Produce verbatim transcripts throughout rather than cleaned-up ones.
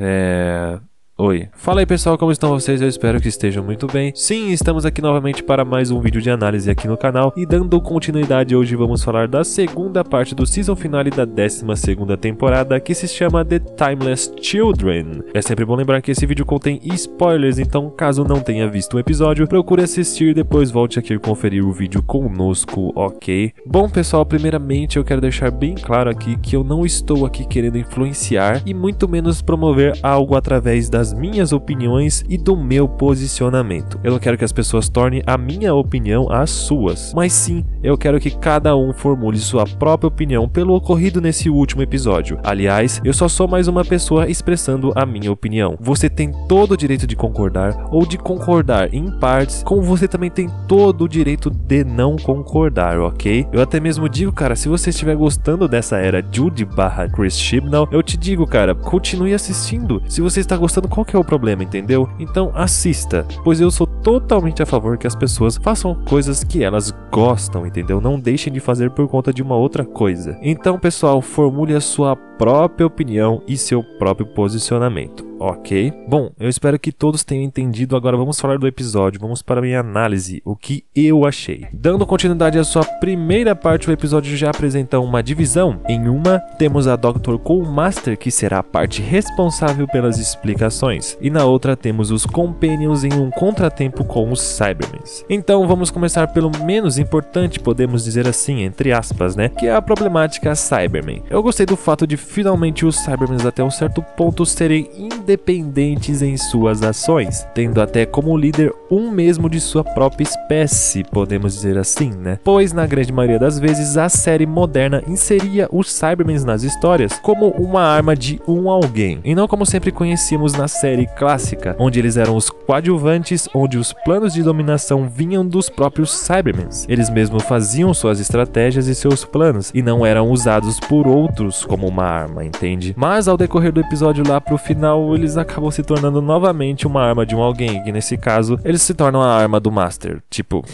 É... Oi. Fala aí pessoal, como estão vocês? Eu espero que estejam muito bem. Sim, estamos aqui novamente para mais um vídeo de análise aqui no canal. E dando continuidade, hoje vamos falar da segunda parte do season finale da décima segunda temporada, que se chama The Timeless Children. É sempre bom lembrar que esse vídeo contém spoilers, então caso não tenha visto o episódio, procure assistir, depois volte aqui conferir o vídeo conosco, ok? Bom pessoal, primeiramente eu quero deixar bem claro aqui que eu não estou aqui querendo influenciar e muito menos promover algo através das minhas opiniões e do meu posicionamento. Eu não quero que as pessoas tornem a minha opinião as suas, mas sim, eu quero que cada um formule sua própria opinião pelo ocorrido nesse último episódio. Aliás, eu só sou mais uma pessoa expressando a minha opinião. Você tem todo o direito de concordar ou de concordar em partes, como você também tem todo o direito de não concordar, ok? Eu até mesmo digo, cara, se você estiver gostando dessa era Judy barra Chris Chibnall, eu te digo, cara, continue assistindo. Se você está gostando, qual que é o problema, entendeu? Então assista, pois eu sou totalmente a favor que as pessoas façam coisas que elas gostam, entendeu? Não deixem de fazer por conta de uma outra coisa. Então pessoal, formule a sua própria opinião e seu próprio posicionamento, ok? Bom, eu espero que todos tenham entendido. Agora vamos falar do episódio, vamos para a minha análise, o que eu achei. Dando continuidade à sua primeira parte, o episódio já apresenta uma divisão. Em uma, temos a doutor Colmaster, que será a parte responsável pelas explicações. E na outra, temos os Companions em um contratempo com os Cybermen. Então vamos começar pelo menos importante, podemos dizer assim, entre aspas, né? Que é a problemática Cybermen. Eu gostei do fato de finalmente os Cybermen até um certo ponto serem independentes em suas ações, tendo até como líder um mesmo de sua própria espécie, podemos dizer assim, né? Pois na grande maioria das vezes a série moderna inseria os Cybermen nas histórias como uma arma de um alguém, e não como sempre conhecíamos na série clássica, onde eles eram os coadjuvantes, onde os planos de dominação vinham dos próprios Cybermen. Eles mesmos faziam suas estratégias e seus planos, e não eram usados por outros como uma arma, entende? Mas ao decorrer do episódio lá pro final, eles acabam se tornando novamente uma arma de um alguém, que nesse caso, eles se tornam a arma do Master. Tipo,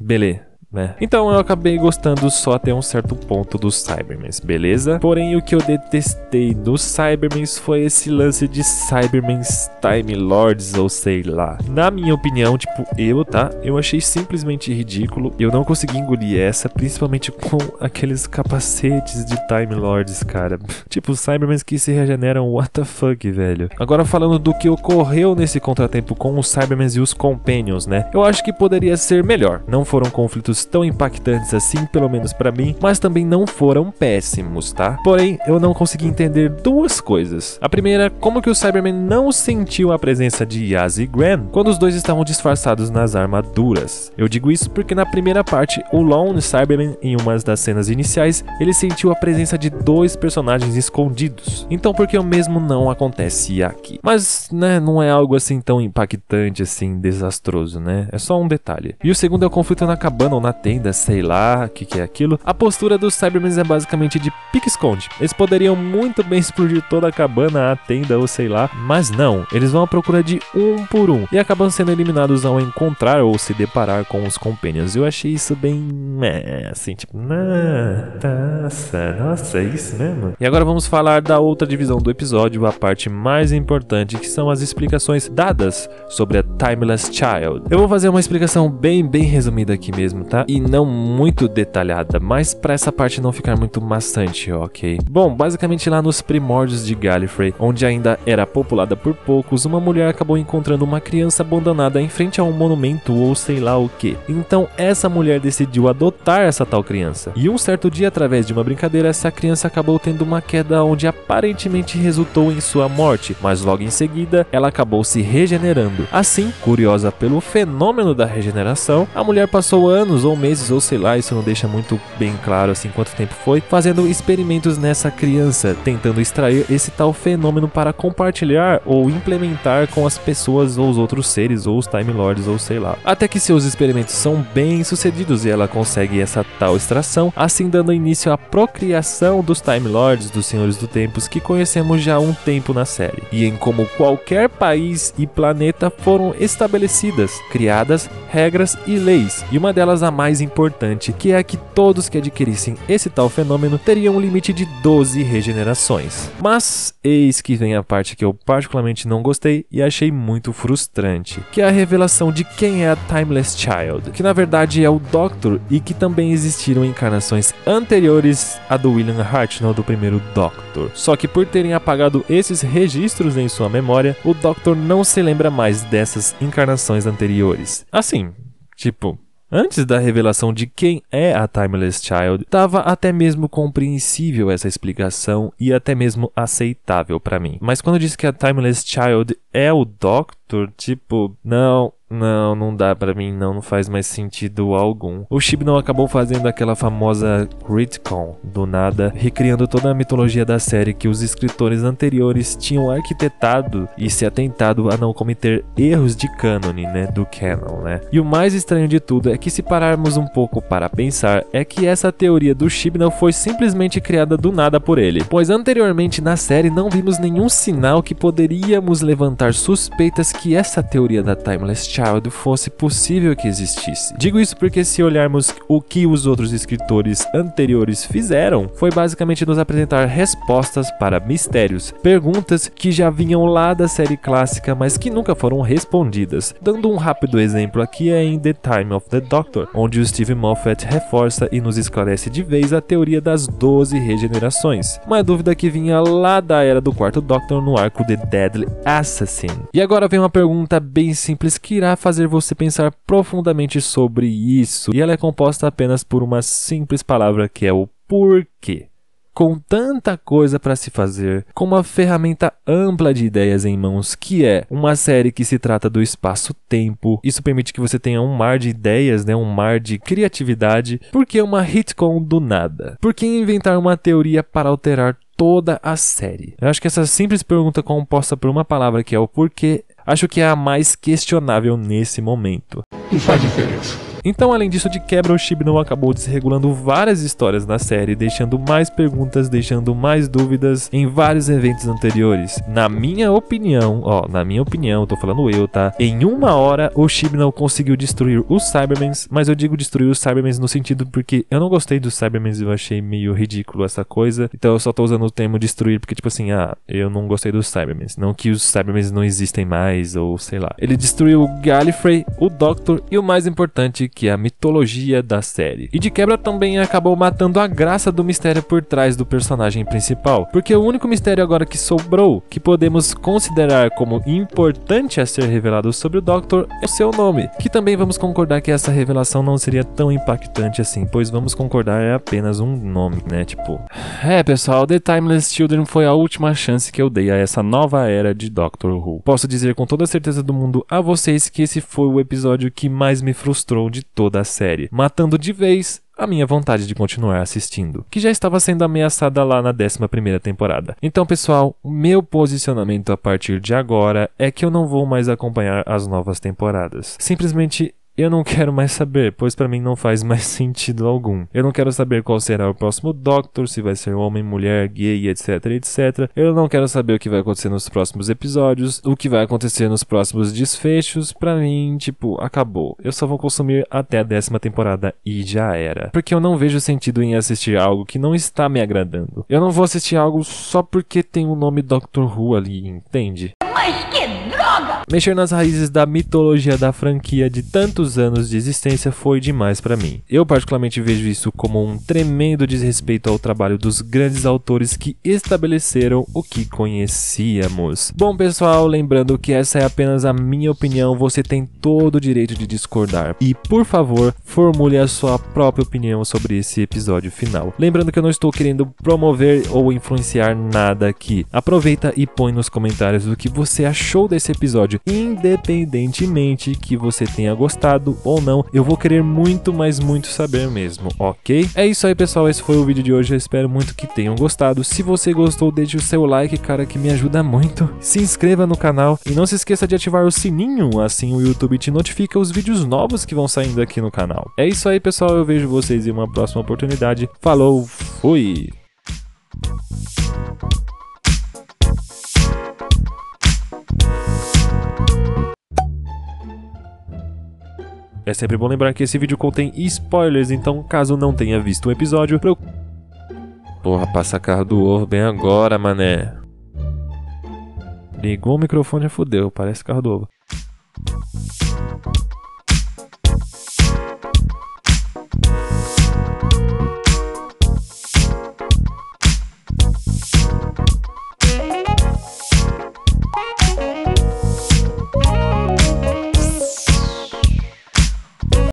beleza. Né? Então eu acabei gostando só até um certo ponto dos Cybermen, beleza? Porém o que eu detestei dos Cybermen foi esse lance de Cybermen Time Lords ou sei lá. Na minha opinião, tipo, eu, tá? Eu achei simplesmente ridículo. Eu não consegui engolir essa, principalmente com aqueles capacetes de Time Lords, cara. Tipo, Cybermen que se regeneram, what the fuck, velho? Agora falando do que ocorreu nesse contratempo com os Cybermen e os Companions, né? Eu acho que poderia ser melhor. Não foram conflitos tão impactantes assim, pelo menos pra mim, mas também não foram péssimos, tá? Porém, eu não consegui entender duas coisas. A primeira, como que o Cyberman não sentiu a presença de Yaz e Gran quando os dois estavam disfarçados nas armaduras? Eu digo isso porque na primeira parte, o Lone Cyberman, em uma das cenas iniciais, ele sentiu a presença de dois personagens escondidos. Então, por que o mesmo não acontece aqui? Mas, né, não é algo assim tão impactante, assim, desastroso, né? É só um detalhe. E o segundo é o conflito na cabana ou na tenda, sei lá, o que, que é aquilo. A postura dos Cybermen é basicamente de pique-esconde. Eles poderiam muito bem explodir toda a cabana, a tenda ou sei lá, mas não. Eles vão à procura de um por um e acabam sendo eliminados ao encontrar ou se deparar com os Companions. Eu achei isso bem... É, assim, tipo... Nossa, nossa, é isso mesmo? E agora vamos falar da outra divisão do episódio, a parte mais importante, que são as explicações dadas sobre a Timeless Child. Eu vou fazer uma explicação bem, bem resumida aqui mesmo, tá? E não muito detalhada, mas pra essa parte não ficar muito maçante, ok? Bom, basicamente lá nos primórdios de Gallifrey, onde ainda era populada por poucos, uma mulher acabou encontrando uma criança abandonada em frente a um monumento ou sei lá o que. Então essa mulher decidiu adotar essa tal criança. E um certo dia, através de uma brincadeira, essa criança acabou tendo uma queda onde aparentemente resultou em sua morte, mas logo em seguida ela acabou se regenerando. Assim, curiosa pelo fenômeno da regeneração, a mulher passou anos ou meses, ou sei lá, isso não deixa muito bem claro assim quanto tempo foi, fazendo experimentos nessa criança, tentando extrair esse tal fenômeno para compartilhar ou implementar com as pessoas ou os outros seres, ou os Time Lords, ou sei lá. Até que seus experimentos são bem sucedidos e ela consegue essa tal extração, assim dando início à procriação dos Time Lords, dos Senhores do Tempo, que conhecemos já há um tempo na série, e em como qualquer país e planeta foram estabelecidas, criadas regras e leis, e uma delas a mais importante, que é a que todos que adquirissem esse tal fenômeno teriam um limite de doze regenerações. Mas eis que vem a parte que eu particularmente não gostei e achei muito frustrante, que é a revelação de quem é a Timeless Child, que na verdade é o Doctor e que também existiram encarnações anteriores à do William Hartnell do primeiro Doctor. Só que por terem apagado esses registros em sua memória, o Doctor não se lembra mais dessas encarnações anteriores. Assim, tipo... Antes da revelação de quem é a Timeless Child, estava até mesmo compreensível essa explicação e até mesmo aceitável pra mim. Mas quando disse que a Timeless Child é o Doctor, tipo, não... Não, não dá pra mim, não, não faz mais sentido algum. O Chibnall acabou fazendo aquela famosa retcon do nada, recriando toda a mitologia da série que os escritores anteriores tinham arquitetado e se atentado a não cometer erros de cânone, né, do canon, né. E o mais estranho de tudo é que, se pararmos um pouco para pensar, é que essa teoria do Chibnall foi simplesmente criada do nada por ele, pois anteriormente na série não vimos nenhum sinal que poderíamos levantar suspeitas que essa teoria da Timeless Child fosse possível que existisse. Digo isso porque, se olharmos o que os outros escritores anteriores fizeram, foi basicamente nos apresentar respostas para mistérios, perguntas que já vinham lá da série clássica, mas que nunca foram respondidas. Dando um rápido exemplo aqui é em The Time of the Doctor, onde o Steve Moffat reforça e nos esclarece de vez a teoria das doze regenerações, uma dúvida que vinha lá da era do quarto Doctor no arco The Deadly Assassin. E agora vem uma pergunta bem simples que irá a fazer você pensar profundamente sobre isso, e ela é composta apenas por uma simples palavra, que é o porquê. Com tanta coisa para se fazer, com uma ferramenta ampla de ideias em mãos, que é uma série que se trata do espaço-tempo, isso permite que você tenha um mar de ideias, né? Um mar de criatividade. Por que uma retcon do nada? Por que inventar uma teoria para alterar toda a série? Eu acho que essa simples pergunta composta por uma palavra, que é o porquê, acho que é a mais questionável nesse momento. Não faz diferença. Então, além disso, de quebra, o Chibnall acabou desregulando várias histórias na série, deixando mais perguntas, deixando mais dúvidas em vários eventos anteriores. Na minha opinião, ó, na minha opinião, tô falando eu, tá? Em uma hora, o Chibnall conseguiu destruir os Cybermen, mas eu digo destruir os Cybermen no sentido porque eu não gostei dos Cybermen, eu achei meio ridículo essa coisa, então eu só tô usando o termo destruir porque, tipo assim, ah, eu não gostei dos Cybermen, não que os Cybermen não existem mais, ou sei lá. Ele destruiu o Gallifrey, o Doctor e, o mais importante, que é a mitologia da série. E de quebra também acabou matando a graça do mistério por trás do personagem principal, porque o único mistério agora que sobrou, que podemos considerar como importante a ser revelado sobre o Doctor, é o seu nome, que também vamos concordar que essa revelação não seria tão impactante assim, pois vamos concordar é apenas um nome, né, tipo... É, pessoal, The Timeless Children foi a última chance que eu dei a essa nova era de Doctor Who. Posso dizer com toda a certeza do mundo a vocês que esse foi o episódio que mais me frustrou de de toda a série, matando de vez a minha vontade de continuar assistindo, que já estava sendo ameaçada lá na décima primeira temporada. Então, pessoal, o meu posicionamento a partir de agora é que eu não vou mais acompanhar as novas temporadas. Simplesmente eu não quero mais saber, pois pra mim não faz mais sentido algum. Eu não quero saber qual será o próximo Doctor, se vai ser homem, mulher, gay, etc, et cetera. Eu não quero saber o que vai acontecer nos próximos episódios, o que vai acontecer nos próximos desfechos. Pra mim, tipo, acabou. Eu só vou consumir até a décima temporada e já era. Porque eu não vejo sentido em assistir algo que não está me agradando. Eu não vou assistir algo só porque tem o nome Doctor Who ali, entende? Mas que droga! Mexer nas raízes da mitologia da franquia de tantos anos de existência foi demais pra mim. Eu particularmente vejo isso como um tremendo desrespeito ao trabalho dos grandes autores que estabeleceram o que conhecíamos. Bom, pessoal, lembrando que essa é apenas a minha opinião, você tem todo o direito de discordar. E, por favor, formule a sua própria opinião sobre esse episódio final. Lembrando que eu não estou querendo promover ou influenciar nada aqui. Aproveita e põe nos comentários o que você você achou desse episódio, independentemente que você tenha gostado ou não, eu vou querer muito, mas muito saber mesmo, ok? É isso aí, pessoal, esse foi o vídeo de hoje, eu espero muito que tenham gostado. Se você gostou, deixe o seu like, cara, que me ajuda muito, se inscreva no canal e não se esqueça de ativar o sininho, assim o YouTube te notifica os vídeos novos que vão saindo aqui no canal. É isso aí, pessoal, eu vejo vocês em uma próxima oportunidade, falou, fui! É sempre bom lembrar que esse vídeo contém spoilers, então caso não tenha visto o episódio, pro... Porra, passa carro do ovo bem agora, mané. Ligou o microfone e fudeu, parece carro do ovo.